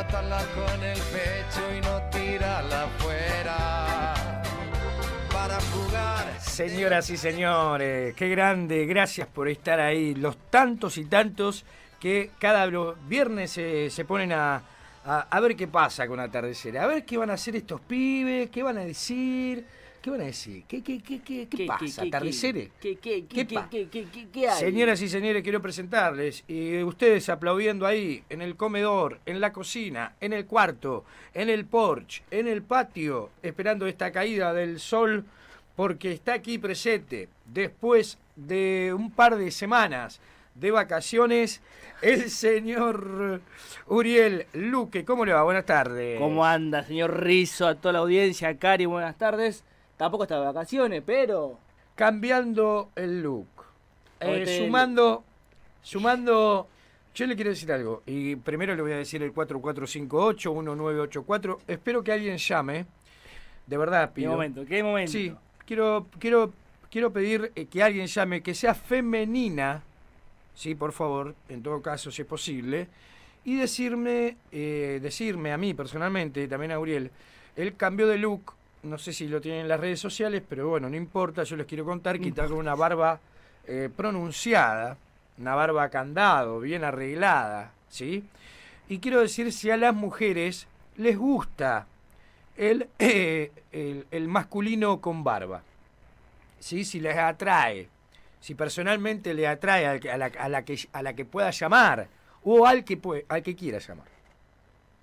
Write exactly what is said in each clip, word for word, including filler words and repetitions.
atarla con el pecho y no tirarla afuera. Para jugar. Señoras y señores, qué grande, gracias por estar ahí. Los tantos y tantos que cada viernes eh, se ponen a, a, a ver qué pasa con Atardeceres. A ver qué van a hacer estos pibes, qué van a decir. ¿Qué van a decir? ¿Qué, qué, qué, qué, qué, ¿Qué pasa? ¿Atardeceres? ¿Qué, qué, qué, ¿Qué, qué, qué, qué, qué hay? Señoras y señores, quiero presentarles. Y ustedes aplaudiendo ahí, en el comedor, en la cocina, en el cuarto, en el porche, en el patio, esperando esta caída del sol, porque está aquí presente, después de un par de semanas de vacaciones, el señor Uriel Luque. ¿Cómo le va? Buenas tardes. ¿Cómo anda, señor Rizzo? A toda la audiencia, Cari, buenas tardes. Tampoco está de vacaciones, pero... Cambiando el look. Eh, sumando, sumando... Yo le quiero decir algo. Y primero le voy a decir el cuatro cuatro cinco ocho, uno nueve ocho cuatro. Espero que alguien llame. De verdad, pido. ¿Qué momento? ¿Qué momento? Sí. Quiero, quiero, quiero pedir que alguien llame, que sea femenina. Sí, por favor. En todo caso, si es posible. Y decirme, eh, decirme a mí personalmente, también a Uriel, el cambio de look. No sé si lo tienen en las redes sociales, pero bueno, no importa, yo les quiero contar que está con una barba eh, pronunciada, una barba candado, bien arreglada, ¿sí? Y quiero decir si a las mujeres les gusta el, eh, el, el masculino con barba, ¿sí? Si les atrae, si personalmente le atrae a la, a la, que, a la que pueda llamar o al que, puede, al que quiera llamar,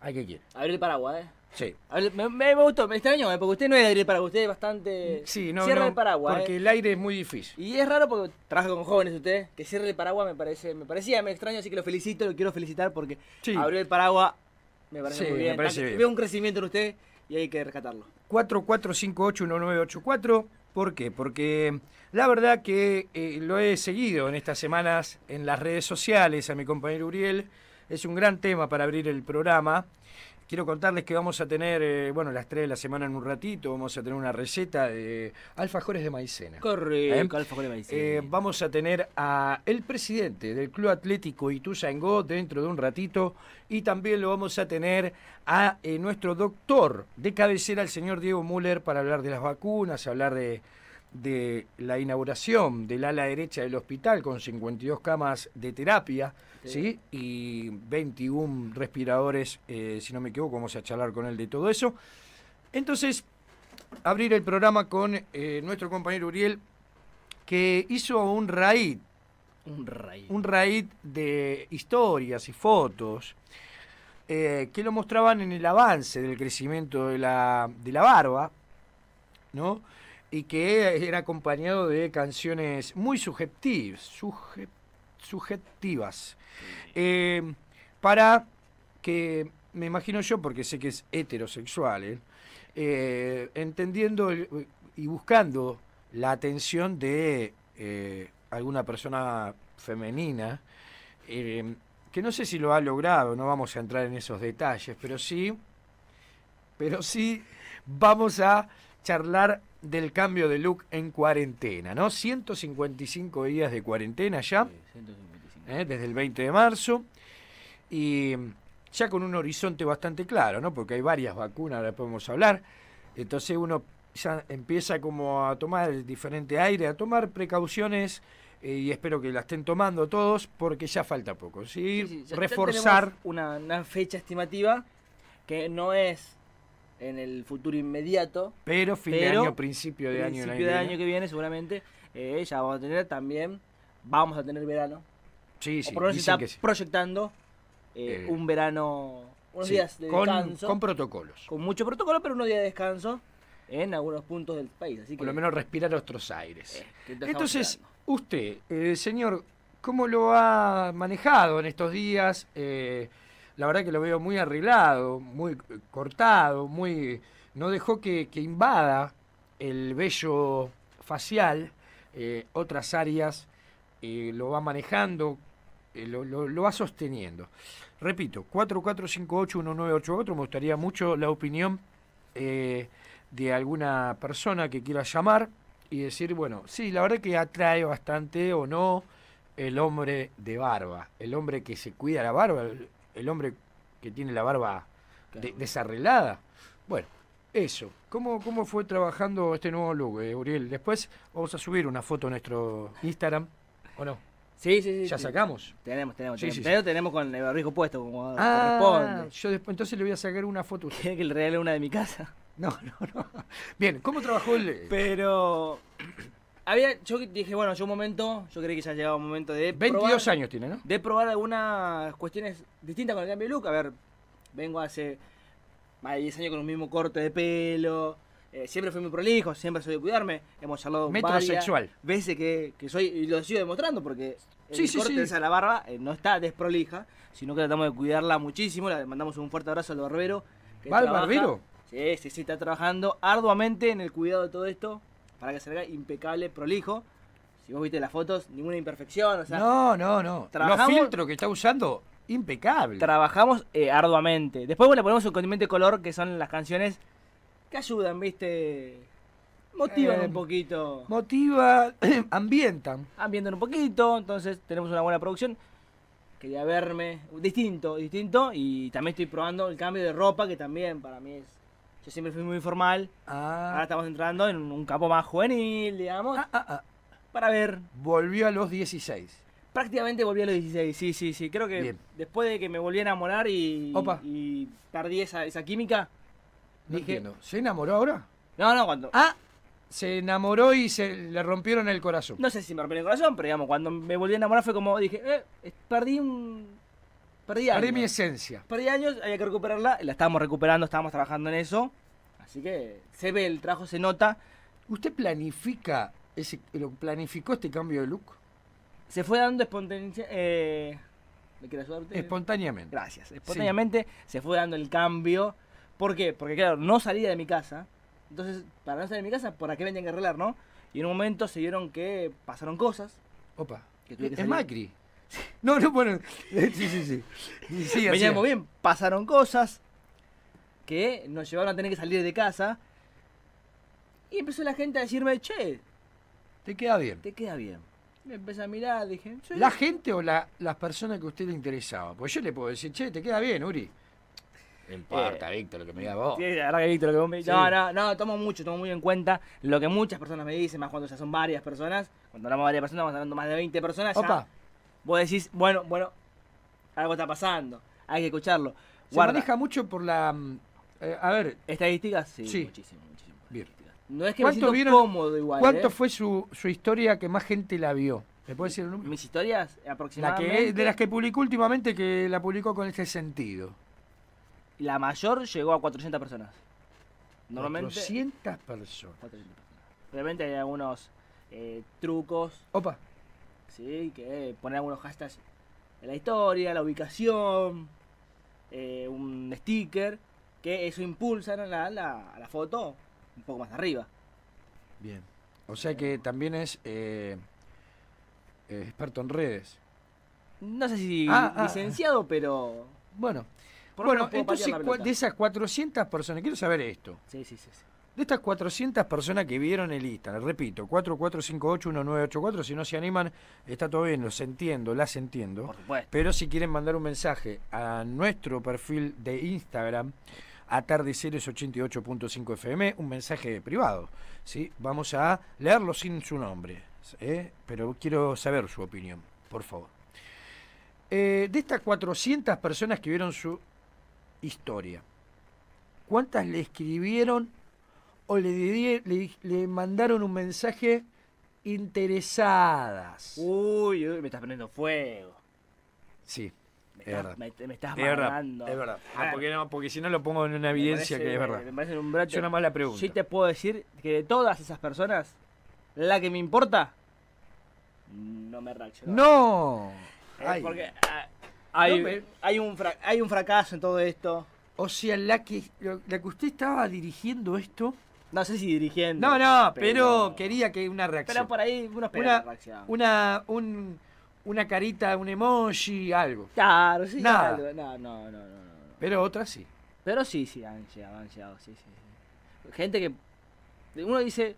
al que quiera. Abrir el paraguas, ¿eh? Sí. Me, me gustó, me extrañó, porque usted no es de aire para usted es bastante... Sí, no, cierra no, el paraguas, porque eh. el aire es muy difícil. Y es raro porque trabaja con jóvenes usted, que cierre el paraguas me parece, me parecía, me extraño, así que lo felicito, lo quiero felicitar porque sí. Abrió el paraguas, me parece sí, muy bien. Me parece bien. Veo un crecimiento en usted y hay que rescatarlo. cuatro cuatro cinco ocho, uno nueve ocho cuatro, ¿por qué? Porque la verdad que eh, lo he seguido en estas semanas en las redes sociales a mi compañero Uriel, es un gran tema para abrir el programa. Quiero contarles que vamos a tener, eh, bueno, las tres de la semana en un ratito, vamos a tener una receta de alfajores de maicena. Correcto, ¿eh? Alfajores de maicena. Eh, vamos a tener a el presidente del Club Atlético Ituzaingó dentro de un ratito y también lo vamos a tener a eh, nuestro doctor de cabecera, el señor Diego Muller, para hablar de las vacunas, hablar de, de la inauguración del ala derecha del hospital con cincuenta y dos camas de terapia. Sí. ¿Sí? Y veintiún respiradores, eh, si no me equivoco, vamos a charlar con él de todo eso. Entonces, abrir el programa con eh, nuestro compañero Uriel, que hizo un raid, un raid, un raid de historias y fotos eh, que lo mostraban en el avance del crecimiento de la, de la barba, ¿no? Y que era acompañado de canciones muy subjetivas, subjetivas. subjetivas eh, para que, me imagino yo, porque sé que es heterosexual, eh, eh, entendiendo el, y buscando la atención de eh, alguna persona femenina, eh, que no sé si lo ha logrado, no vamos a entrar en esos detalles, pero sí, pero sí vamos a charlar del cambio de look en cuarentena, ¿no? ciento cincuenta y cinco días de cuarentena ya, sí, ciento cincuenta y cinco. ¿Eh? Desde el veinte de marzo, y ya con un horizonte bastante claro, ¿no? Porque hay varias vacunas, ahora podemos hablar, entonces uno ya empieza como a tomar el diferente aire, a tomar precauciones, eh, y espero que la estén tomando todos, porque ya falta poco, ¿sí? Sí, sí, ya reforzar... Ya una, una fecha estimativa que no es... en el futuro inmediato. Pero fin pero, de año, principio de año. Principio de año que viene seguramente eh, ya vamos a tener también, vamos a tener verano. Sí, sí. O por lo menos se está sí. proyectando eh, eh, un verano, unos sí, días de con, descanso. Con protocolos. Con mucho protocolo, pero unos días de descanso en algunos puntos del país. Así que, por lo menos respirar otros aires. Eh, Entonces, usted, eh, señor, ¿cómo lo ha manejado en estos días? Eh, La verdad que lo veo muy arreglado, muy cortado, muy no dejó que, que invada el vello facial, eh, otras áreas, eh, lo va manejando, eh, lo, lo, lo va sosteniendo. Repito, cuatro cuatro cinco ocho, uno nueve ocho cuatro, me gustaría mucho la opinión eh, de alguna persona que quiera llamar y decir, bueno, sí, la verdad que atrae bastante o no el hombre de barba, el hombre que se cuida la barba, el hombre que tiene la barba de, desarreglada. Bueno, eso. ¿Cómo, cómo fue trabajando este nuevo look, eh, Uriel? Después vamos a subir una foto a nuestro Instagram, ¿o no? Sí, sí, sí. ¿Ya sí. sacamos? Tenemos, tenemos. Sí, tenemos, sí, tenemos, sí. tenemos con el barbijo puesto, como ah, corresponde. Yo después, entonces le voy a sacar una foto. ¿Quiere que le regale una de mi casa? No, no, no. Bien, ¿cómo trabajó el...? Pero... había, yo dije, bueno, yo un momento, yo creí que ya llegaba un momento de veintidós probar, años tiene, ¿no? De probar algunas cuestiones distintas con el cambio de look. A ver, vengo hace más de diez años con el mismo corte de pelo. Eh, siempre fui muy prolijo, siempre soy de cuidarme. Hemos charlado metrosexual veces que, que soy, y lo sigo demostrando porque el sí, corte sí, sí. esa de la barba eh, no está desprolija, sino que tratamos de cuidarla muchísimo. Le mandamos un fuerte abrazo al barbero. ¿Va al barbero? Sí, sí, sí, está trabajando arduamente en el cuidado de todo esto para que salga impecable, prolijo. Si vos viste las fotos, ninguna imperfección. O sea, no, no, no. Los filtros que está usando, impecable. Trabajamos eh, arduamente. Después bueno, le ponemos un condimento de color, que son las canciones que ayudan, ¿viste? Motivan eh, un poquito. Motiva, ambientan. Ambientan un poquito, entonces tenemos una buena producción. Quería verme distinto, distinto. Y también estoy probando el cambio de ropa, que también para mí es... Yo siempre fui muy formal. Ah. Ahora estamos entrando en un campo más juvenil, digamos. Ah, ah, ah. Para ver. Volvió a los dieciséis. Prácticamente volví a los dieciséis, sí, sí, sí. Creo que bien. Después de que me volví a enamorar y, y perdí esa, esa química. No dije, entiendo. ¿Se enamoró ahora? No, no, cuando... Ah, se enamoró y se le rompieron el corazón. No sé si me rompieron el corazón, pero digamos, cuando me volví a enamorar fue como, dije, eh, perdí un... Perdí años. Perdí mi esencia. Perdí años, había que recuperarla. La estábamos recuperando, estábamos trabajando en eso. Así que se ve, el trabajo se nota. ¿Usted planifica ese, lo planificó este cambio de look? Se fue dando espontáneamente. Eh, ¿Me quiere ayudarte? Espontáneamente. Gracias. Espontáneamente sí. se fue dando el cambio. ¿Por qué? Porque claro, no salía de mi casa. Entonces, para no salir de mi casa, ¿por qué me tenían que arreglar, no? Y en un momento se vieron que pasaron cosas. Opa. Que tuve que salir. Es Macri. No, no, bueno, sí, sí, sí, sí, sí me llamo bien, pasaron cosas que nos llevaron a tener que salir de casa. Y empezó la gente a decirme, che, te queda bien. Te queda bien. Me empecé a mirar, dije, sí. ¿La gente o la, las personas que a usted le interesaba? Pues yo le puedo decir, che, te queda bien, Uri. No importa, eh, Víctor, lo que me digas vos. Sí, la verdad que Víctor, lo que vos me digas. Sí. No, no, no, tomo mucho, tomo muy en cuenta lo que muchas personas me dicen, más cuando ya son varias personas. Cuando hablamos de varias personas, estamos hablando más de veinte personas. Opa. Ya, vos decís, bueno, bueno, algo está pasando, hay que escucharlo. Guarda. Se maneja mucho por la... Eh, a ver... ¿Estadísticas? Sí, sí. muchísimo, muchísimo. Bien. No es que me siento vieron, cómodo igual, ¿Cuánto eh? fue su, su historia que más gente la vio? ¿Me puede decir el número? Mis historias, aproximadamente... La que, de las que publicó últimamente, que la publicó con este sentido. La mayor llegó a cuatrocientas personas. Normalmente, cuatrocientas personas. cuatrocientas personas. Realmente hay algunos eh, trucos. Opa. Sí, que poner algunos hashtags de la historia, la ubicación, eh, un sticker, que eso impulsa a la, la, la foto un poco más arriba. Bien, o sea que también es eh, eh, experto en redes. No sé si ah, licenciado, ah, pero... Bueno, bueno entonces de esas cuatrocientas personas, quiero saber esto. Sí, sí, sí. sí. De estas cuatrocientas personas que vieron el Instagram, repito, cuatro cuatro cinco ocho uno nueve ocho cuatro, si no se animan, está todo bien, los entiendo, las entiendo. Por supuesto. Pero si quieren mandar un mensaje a nuestro perfil de Instagram, AtardeSeres ochenta y ocho punto cinco F M, un mensaje privado, ¿sí? Vamos a leerlo sin su nombre, ¿eh? Pero quiero saber su opinión, por favor. Eh, de estas cuatrocientas personas que vieron su historia, ¿cuántas le escribieron o le, le, le mandaron un mensaje interesadas? Uy, uy, me estás poniendo fuego. Sí, me es está, verdad. Me, me estás matando. Es verdad, ah, porque, no, porque si no lo pongo en una evidencia parece, que es verdad. Me parece un bracho. Es una mala pregunta. Sí te puedo decir que de todas esas personas, la que me importa, no me reaccionó. ¡No! Es Ay. Porque ah, hay, no, pero... hay, un fra hay un fracaso en todo esto. O sea, la que, la que usted estaba dirigiendo esto... No sé si dirigiendo. No, no, pero, pero quería que una reacción. Pero por ahí unos una, reacción. Una, un, una carita, un emoji, algo. Claro, sí, Nada. algo. No, no, no, no, no. Pero otras sí. Pero sí, sí, han llegado, han llegado, sí, sí. Gente que... Uno dice,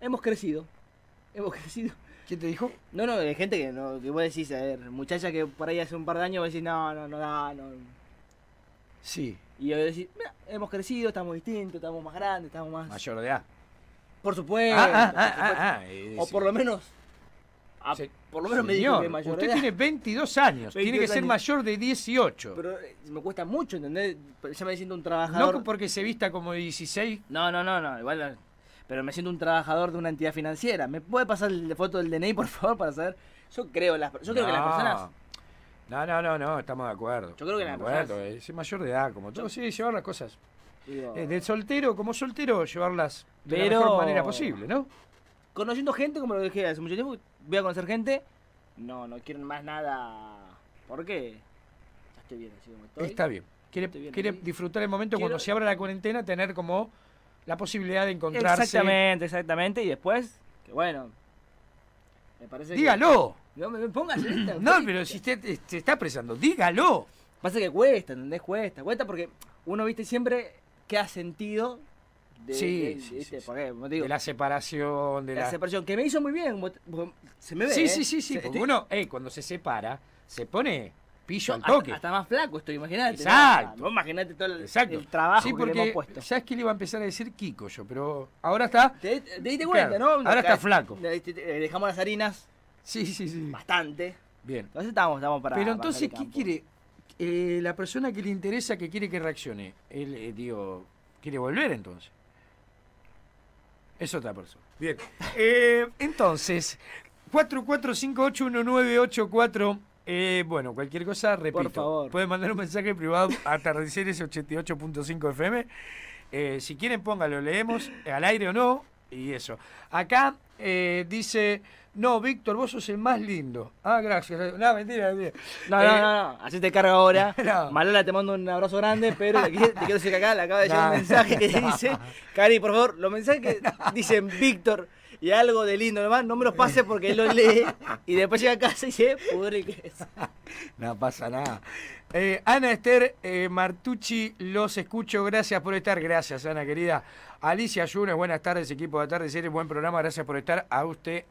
hemos crecido, hemos crecido. ¿Quién te dijo? No, no, hay gente que, no, que vos decís, a ver, muchacha que por ahí hace un par de años vos decís, no, no, no, no, no. Sí. Y a veces decís, hemos crecido, estamos distintos, estamos más grandes, estamos más... Mayor de edad. Por supuesto. Ah, ah, por supuesto. Ah, ah, ah, o sí. por lo menos... A, Se, por lo menos señor, me dijo que mayor usted edad. Tiene veintidós años, veintidós tiene que años. Ser mayor de dieciocho. Pero eh, me cuesta mucho, ¿entendés? Ya me siento un trabajador... No porque se vista como de dieciséis. No, no, no, no, igual... Pero me siento un trabajador de una entidad financiera. ¿Me puede pasar la foto del D N I, por favor, para saber? Yo creo, las, yo no. creo que las personas... No, no, no, no, estamos de acuerdo. Yo creo que las personas... Es mayor de edad, como todo, yo... sí, llevar las cosas... Digo... Eh, del soltero, como soltero, llevarlas de Pero... la mejor manera posible, ¿no? Conociendo gente, como lo dije hace mucho tiempo, voy a conocer gente, no, no quieren más nada. ¿Por qué? Ya estoy bien, así como estoy. Está bien. Quiere, bien quiere disfrutar el momento Quiero... cuando se abra la cuarentena, tener como la posibilidad de encontrarse. Exactamente, exactamente. Y después, que bueno, me parece dígalo. Que... No me pongas esta. No, pero si usted se está expresando, dígalo. Pasa que cuesta, ¿entendés? Cuesta, cuesta porque uno, viste, siempre que ha sentido... De, sí, de, sí, este, sí, porque, digo, de la separación, de la, la separación que me hizo muy bien, se me ve. Sí, eh. sí, sí, sí. Porque estoy... uno, hey, cuando se separa, se pone pillo no, al toque. Hasta, hasta más flaco estoy, imagínate. Exacto. ¿No? Imaginate todo el, Exacto. el trabajo sí, porque, que le hemos puesto. ¿Sabes qué le iba a empezar a decir Kiko yo? Pero ahora está. Te, te diste cuenta, claro, ¿no? Ahora está flaco. Dejamos las harinas. Sí, sí, sí. Bastante. Bien. Entonces estamos, estamos para. Pero entonces, ¿qué quiere? Eh, la persona que le interesa, que quiere que reaccione, él, eh, digo, quiere volver entonces. Es otra persona. Bien. Eh, entonces, cuatro cuatro cinco ocho uno nueve ocho cuatro. Eh, bueno, cualquier cosa, repito. Por favor. Pueden mandar un mensaje privado a Atardeseres ochenta y ocho punto cinco F M. Eh, si quieren, póngalo, leemos, al aire o no, y eso. Acá eh, dice, no, Víctor, vos sos el más lindo. Ah, gracias. No, mentira, mentira. No, eh, no, no, no. Así te carga ahora. No. Malola, te mando un abrazo grande, pero te quiero, te quiero decir que acá le acaba de no, llegar un mensaje que no. dice, Cari, por favor, los mensajes que no. dicen Víctor y algo de lindo nomás, no me los pases porque él los lee y después llega a casa y dice, pudre que es. No pasa nada. Eh, Ana Esther eh, Martucci, los escucho, gracias por estar. Gracias, Ana, querida. Alicia Yunes, buenas tardes, equipo de Atardeseres, buen programa, gracias por estar. A usted,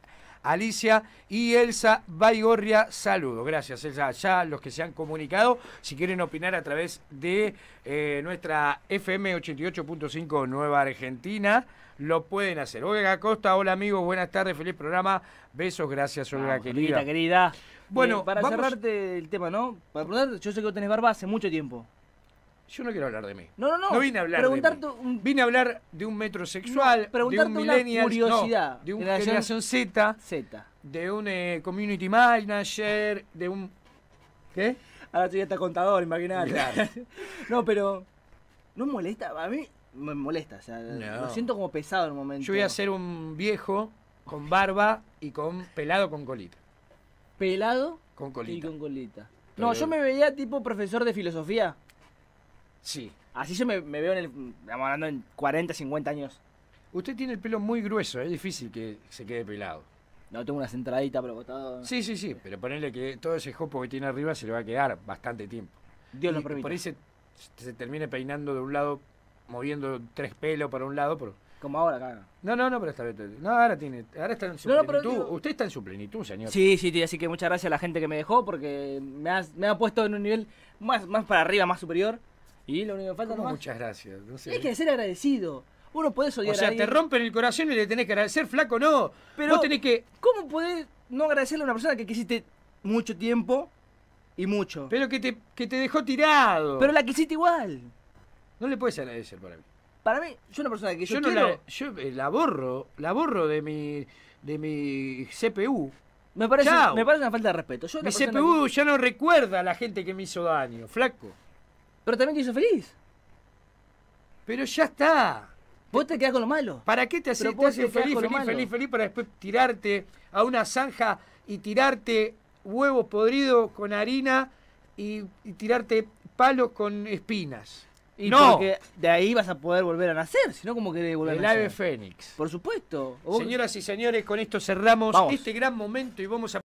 Alicia, y Elsa Baigorria, saludo. Gracias, Elsa. Ya los que se han comunicado, si quieren opinar a través de eh, nuestra F M ochenta y ocho punto cinco Nueva Argentina, lo pueden hacer. Olga Acosta, hola amigos, buenas tardes, feliz programa. Besos, gracias, Olga, vamos, querida. Querida, querida. Bueno, eh, para vamos... cerrarte el tema, ¿no? Para preguntar, yo sé que vos tenés barba hace mucho tiempo. Yo no quiero hablar de mí. No, no, no. No vine a hablar preguntarte de mí. Un... Vine a hablar de un metrosexual, no, de un millennial, curiosidad, no, de una generación Z, Z, de un eh, community manager, de un... ¿Qué? Ahora tú ya estás contador, imaginate. Claro. No, pero... No molesta, a mí me molesta, o sea, no. Lo siento como pesado en un momento. Yo voy a ser un viejo con barba y con pelado con colita. ¿Pelado? Con colita. Y con colita. Pero... No, yo me veía tipo profesor de filosofía. Sí. Así yo me, me veo en el... Estamos hablando en cuarenta, cincuenta años. Usted tiene el pelo muy grueso, es difícil que se quede pelado. No, tengo una centradita pero botado. Sí, sí, sí, pero ponerle que todo ese jopo que tiene arriba se le va a quedar bastante tiempo. Dios y lo permite. Por ahí se, se termine peinando de un lado, moviendo tres pelos para un lado. Pero... Como ahora, claro. No, no, no, pero esta vez... No, ahora tiene... Ahora está en su no, plenitud. No, pero, usted está en su plenitud, señor. Sí, sí, así que muchas gracias a la gente que me dejó porque me ha me ha puesto en un nivel más, más para arriba, más superior. Y lo único que falta nomás. Muchas gracias. No sé. Hay que ser agradecido. Uno puede odiar. O sea, a alguien. Te rompen el corazón y le tenés que agradecer, flaco, no. Pero vos tenés que. ¿Cómo podés no agradecerle a una persona que quisiste mucho tiempo y mucho? Pero que te, que te dejó tirado. Pero la quisiste igual. No le puedes agradecer para mí. Para mí, yo una persona que yo, yo no quiero... la, yo la borro, la borro de mi de mi C P U. Me parece, me parece una falta de respeto. Yo mi C P U que... ya no recuerda a la gente que me hizo daño, flaco. Pero también te hizo feliz. Pero ya está. Vos te quedás con lo malo. ¿Para qué te haces feliz, feliz, feliz, feliz, feliz para después tirarte a una zanja y tirarte huevos podridos con harina y, y tirarte palos con espinas? Y no. Porque de ahí vas a poder volver a nacer, si no, ¿cómo querés volver el a nacer? El ave fénix. Por supuesto. Señoras y señores, con esto cerramos vamos. Este gran momento y vamos a...